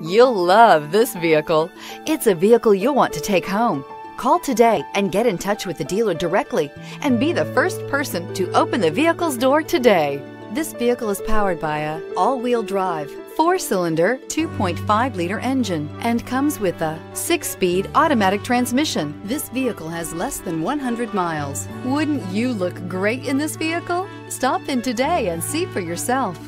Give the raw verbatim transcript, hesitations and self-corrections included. You'll love this vehicle. It's a vehicle you'll want to take home. Call today and get in touch with the dealer directly and be the first person to open the vehicle's door today. This vehicle is powered by a all-wheel drive, four-cylinder, two point five liter engine and comes with a six-speed automatic transmission. This vehicle has less than one hundred miles. Wouldn't you look great in this vehicle? Stop in today and see for yourself.